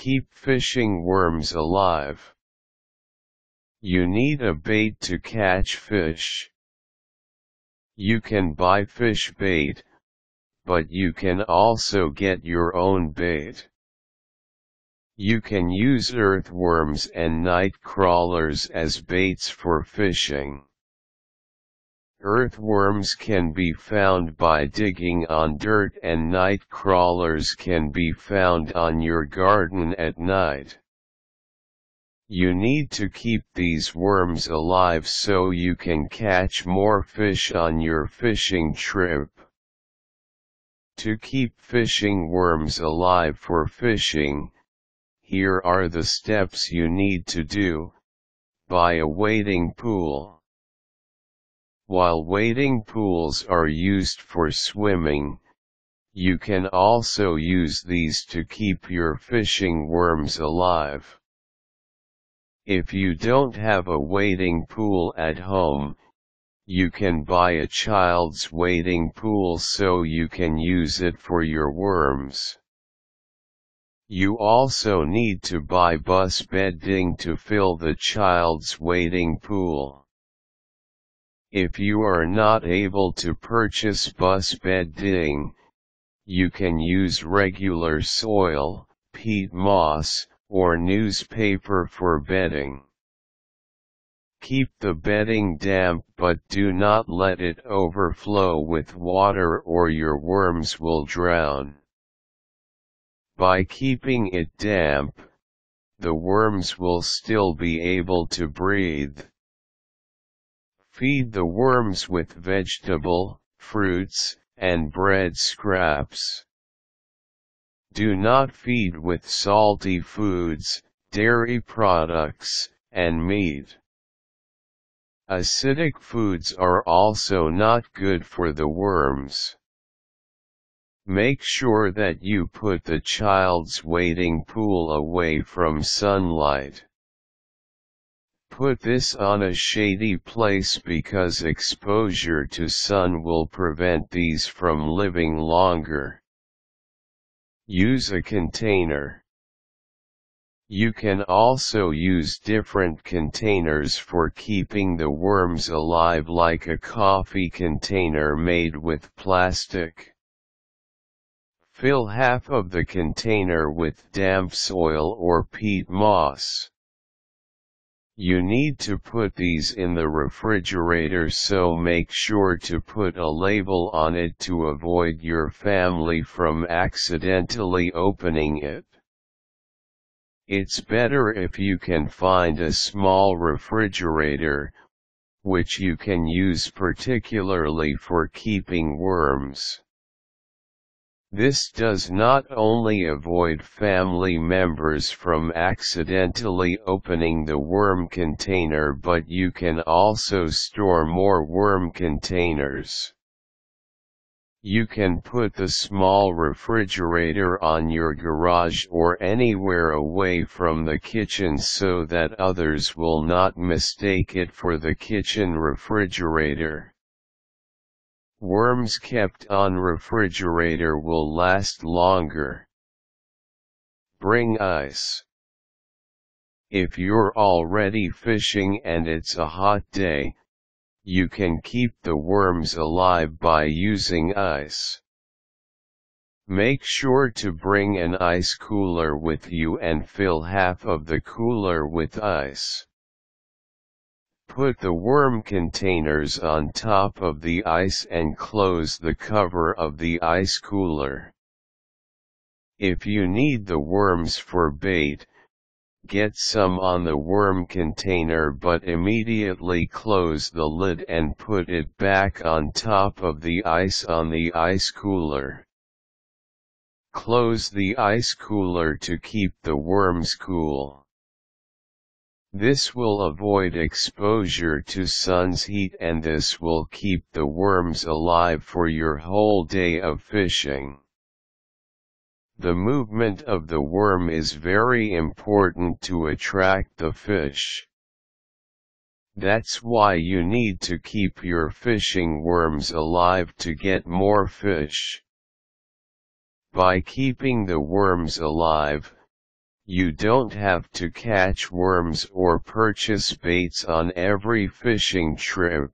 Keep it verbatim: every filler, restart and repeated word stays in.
keep fishing worms alive. You need a bait to catch fish. You can buy fish bait, but you can also get your own bait. You can use earthworms and night crawlers as baits for fishing. Earthworms can be found by digging on dirt, and night crawlers can be found on your garden at night. You need to keep these worms alive so you can catch more fish on your fishing trip. To keep fishing worms alive for fishing, here are the steps you need to do. Buy a wading pool. While wading pools are used for swimming, you can also use these to keep your fishing worms alive. If you don't have a wading pool at home, you can buy a child's wading pool so you can use it for your worms. You also need to buy buss bedding to fill the child's wading pool. If you are not able to purchase buss bedding, you can use regular soil, peat moss, or newspaper for bedding. Keep the bedding damp, but do not let it overflow with water or your worms will drown. By keeping it damp, the worms will still be able to breathe. Feed the worms with vegetable, fruits, and bread scraps. Do not feed with salty foods, dairy products, and meat. Acidic foods are also not good for the worms. Make sure that you put the child's wading pool away from sunlight. Put this on a shady place because exposure to sun will prevent these from living longer. Use a container. You can also use different containers for keeping the worms alive, like a coffee container made with plastic. Fill half of the container with damp soil or peat moss. You need to put these in the refrigerator, so make sure to put a label on it to avoid your family from accidentally opening it. It's better if you can find a small refrigerator, which you can use particularly for keeping worms. This does not only avoid family members from accidentally opening the worm container, but you can also store more worm containers. You can put the small refrigerator on your garage or anywhere away from the kitchen so that others will not mistake it for the kitchen refrigerator. Worms kept on refrigerator will last longer. Bring ice. If you're already fishing and it's a hot day, you can keep the worms alive by using ice. Make sure to bring an ice cooler with you and fill half of the cooler with ice. Put the worm containers on top of the ice and close the cover of the ice cooler. If you need the worms for bait, get some on the worm container, but immediately close the lid and put it back on top of the ice on the ice cooler. Close the ice cooler to keep the worms cool. This will avoid exposure to sun's heat, and this will keep the worms alive for your whole day of fishing. The movement of the worm is very important to attract the fish. That's why you need to keep your fishing worms alive to get more fish. By keeping the worms alive, You don't have to catch worms or purchase baits on every fishing trip.